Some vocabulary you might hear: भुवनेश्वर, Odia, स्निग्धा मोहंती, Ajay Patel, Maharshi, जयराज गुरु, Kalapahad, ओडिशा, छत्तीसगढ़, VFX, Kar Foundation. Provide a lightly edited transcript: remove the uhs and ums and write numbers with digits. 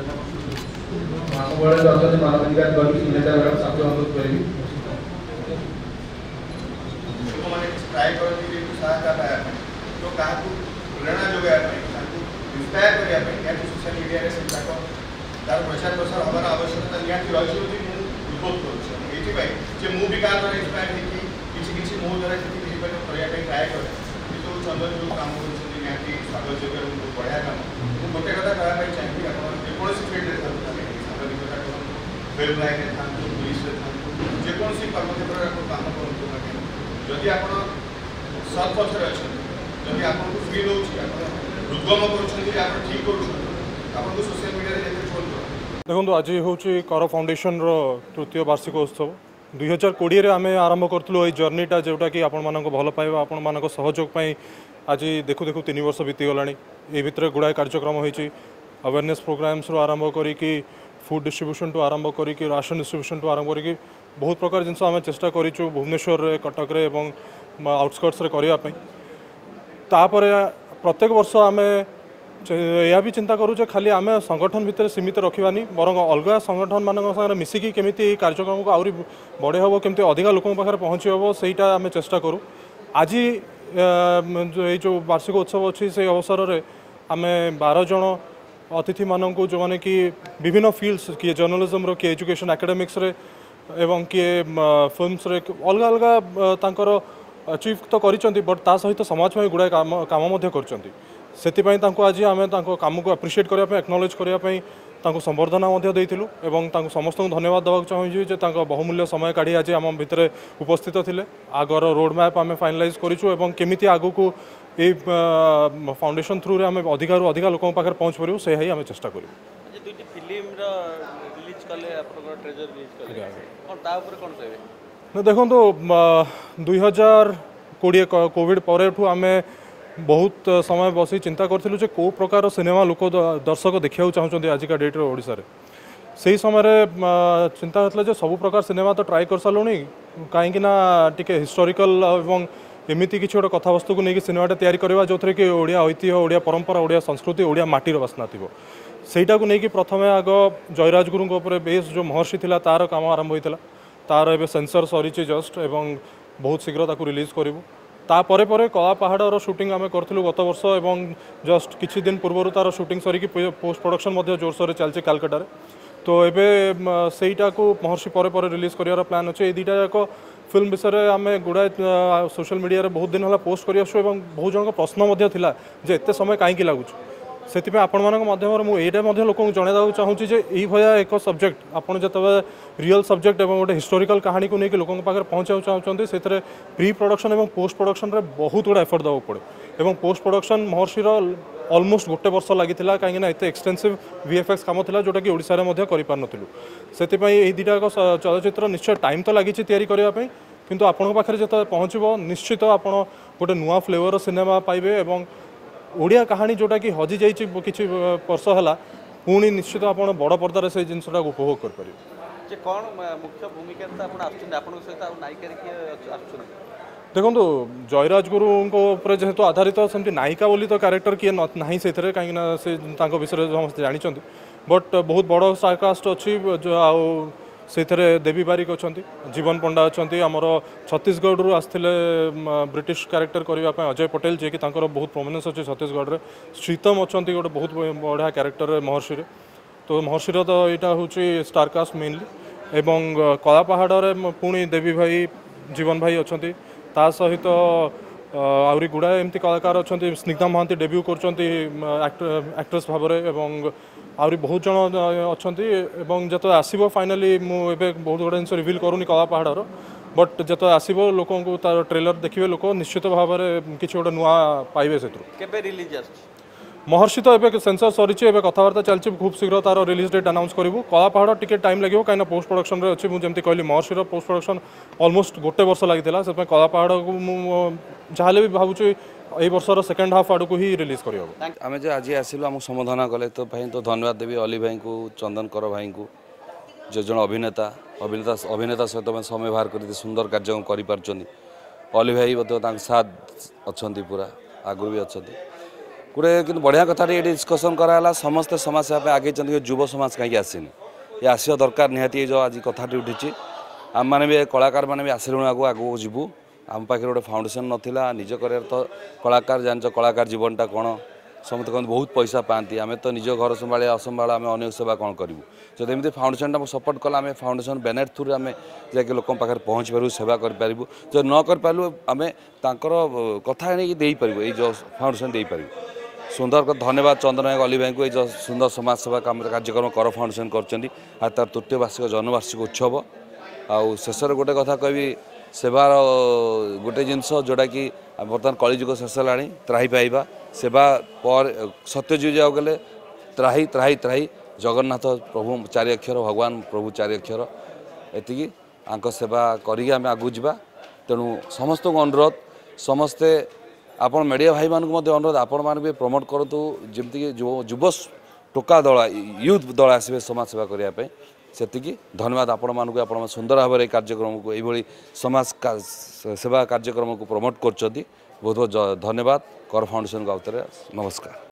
देखो आज हूँ कर फाउंडेशन तृतीय वार्षिक उत्सव 2020 आम आरंभ करूँ ये जर्नीटा जोटा कि भल पाइबा आपजोगप आज देखु देखु 3 वर्ष बीतीगला ये भितर गुड़ाए कार्यक्रम होवेरनेस प्रोग्राम्स आरंभ करी फुड डिस्ट्रीब्यूशन टू आरंभ करी राशन डिस्ट्रीब्यूशन टू आरंभ करी बहुत प्रकार जिनस आम चेष्टा करूँ भुवनेश्वर कटक आउटस्कर्ट्स करने प्रत्येक वर्ष आम या भी चिंता करूँ खाली आम संगठन भितर सीमित रखानी बर अलग संगठन मानक मिसिकी केमी कार्यक्रम को आहरी बढ़े हे केमी अधिका लोक पहुँची हे सहीटा आम चेष्टा करूँ। आज ये जो वार्षिक उत्सव अच्छी से अवसर में आम 12 जन अतिथि मानक जो मैंने कि विभिन्न फील्ड्स किए जर्नलिज्म किए एजुकेशन एकेडेमिक्स एवं किए फिल्मस अलग अलग अचीव तो करट ता सहित समाज में गुड़ाए काम कर आज आम काम को आप्रिसीएट करने एक्नॉलेज करने संबर्धना एवं समस्त धन्यवाद देवाक चाहिए बहुमूल्य समय काढ़ी आज आम भितर उपस्थित थे। आगर रोड मैप आम फाइनलाइज करमी आग को ये फाउंडेशन थ्रु आम अधिक अधिक लोक पहुँच पारू से आम चेष्टा करूँ। देखो 2020 कोविड पर आम बहुत समय बस चिंता करूँ कौ प्रकार सिनेमा लोक दर्शक देखा चाहते आजिका डेट्रे ओडिशा से ही समय चिंता होता सब प्रकार सिनेमा तो ट्राए कर सारूँ कहीं टे हिस्टोरिकल एवं एमती किसी गोटे कथावस्तु को लेकिन सिनेमाटा तैयारी करवा जो थी कि ओडिया ऐतिह्य ओडिया परंपरा ओडिया संस्कृति ओडिया माटीर वासना थी सेटा को लेकिन प्रथम आग जयराज गुरु बेस जो महर्षि था तार काम आरंभ होता तार ए सेंसर सरी जस्ट एवं बहुत शीघ्र रिलीज करूँ। तापर पर कलापहाड़ शूटिंग आम करूँ गत वर्ष एवं जस्ट किसी दिन पूर्व तार शूटिंग सरिकी पोस्ट प्रोडक्शन जोरसोर चलती कालकाटार तो ये सहीटा को महर्षि पर रिलीज कर प्लान अच्छे ये दुईटा जाक फिल्म विषय आम गुड़ाए सोशल मीडिया बहुत दिन है पोस्ट करूँ और बहुत जन प्रश्न जे एत समय कहीं लगुच से आपंधम यहीटा लोक जनता चाहूँगी यही भाया एक सब्जेक्ट आपड़ जो रियल सब्जेक्ट और गोटे हिस्टोरिकल कहानी को लेकिन लोक पहुँचा चाहते से प्री प्रोडक्शन और पोस्ट प्रोडक्शन में बहुत गुड़ा एफर्ट देवा पड़े और पोस्ट प्रोडक्शन महर्षि अलमोस्ट गोटे वर्ष लगी कहीं एत एक्सटेनसीव VFX काम था जोटा कि ओडिशा में पार्लू से दुईटा चलचित्र निश्चय टाइम तो लगी तैयारी करने किंतु आपंख पाखे जो पहुँचो निश्चित आपड़ गोटे नुआ फ्लेवर सिनेमा पाइबे और ओडिया कहानी जोटा कि हजि जा कि वर्ष है पुणी निश्चित आप बड़ पर्दार से जिनसा उपभोग कर कौन मुख्य भूमिका। देखो जयराज गुरु जेहेतु आधारित सेमती नायिका बोली तो क्यारेक्टर किए ना से कहीं विषय समस्त जानते बट बहुत बड़ स्टार कास्ट अच्छी से देवी बारिक अच्छा जीवन पंडा अच्छा आमर छत्तीसगढ़ आसते ब्रिटिश क्यारेक्टर करने अजय पटेल जी की बहुत प्रोमिनेंस अच्छे छत्तीसगढ़ श्रीतम अच्छा गोटे बहुत बढ़िया क्यारेक्टर महर्षि तो महर्षि तो यहाँ हूँ स्टार कास्ट मेनली एवं कलापहाड़ पुणी देवी भाई जीवन भाई अच्छा ता सहित आहरी गुड़ाए एमती कलाकार अच्छा स्निग्धा मोहंती डेब्यू करट्रेस भाव में आहरी बहुत जन अच्छा जो आसो फाइनाली मुझे बहुत गुड़ा जिन रिविल करूनी कलापहाड़ बट जो आसो लोक ट्रेलर देखिए लोक निश्चित भाव में किसी गोटे नुआ पाइबे से रिलीज आ महर्षि तो ये सेंसर सरी कथबार्ता चलती खूब शीघ्र तार रिलीज डेट अनाउंस करूँ। कलापहाड़ टिके टाइम लगे कहीं पोस्ट प्रोडक्शन अच्छी मुझे कहली महर्षि पोस्ट प्रोडक्शन अलमोस्ट गोटे वर्ष लगी से कलापहाड़ को मुझे भी भावुँ ये वर्षर सेकेंड हाफ आड़ को ही रिलीज कर आम जो आज आसलू आम समाधान कले तो भाई तो धन्यवाद देवी अली भाई को चंदन कर भाई को जो जो अभिनेता अभिनेता सहित समय बाहर कर सुंदर कार्यक्रम कर अली भाई साथ अच्छा पूरा आगु भी अच्छा गोटे कि बढ़िया कथाटे ये डिस्कसन कराला समस्ते समाज सेवा आगे युव समाज कहीं आसनी ये आसवा दरकार निहाती जो आज कथाटी उठी आम मैंने भी कलाकार मैंने भी आसलुण आगे आगू जीवू आम पाखे गोटे फाउंडेसन नाला निज कर तो कलाकार जान कलाकार जीवनटा कौन समस्त कहते बहुत पैसा पाती आम तो निज घर संभाले असंभाला आम अनेक सेवा कौन करूँ जब एमती फाउंडेसन सपोर्ट कला आम फाउंडेसन बैनर थ्रु आम जाके लोक पहुँच पारू सेवा करूँ जो न कर पारू आम तर कथा नहीं पारू ये फाउंडेसन दे पारू सुंदर धन्यवाद चंदन भाई अली भाई को ये सुंदर समाज सेवा कार्यक्रम कर फाउंडेसन कर तार तृतीय वार्षिक जन्मवार्षिक उत्सव आउ शेष गोटे कथा कह सेवार गोटे जिनस जोटा कि बर्तमान कलिजुग शेष है त्राही पाइबा सेवा पर सत्यजी जाओ गले त्राही त्राही त्राही जगन्नाथ प्रभु चारि अक्षर भगवान प्रभु चारि अक्षर एति सेवा करें आम आगू जावा तेणु समस्त को अनुरोध समस्ते आपण मीडिया भाई मानक अनुरोध आपण मान भी प्रमोट करूँ जमीक युव टोका दल यूथ दल आसवे समाज सेवा करने से धन्यवाद आपण मानक सुंदर भाव में कार्यक्रम को ये समाज सेवा कार्यक्रम को प्रमोट कर बहुत बहुत धन्यवाद कर फाउंडेशन को आउथरे नमस्कार।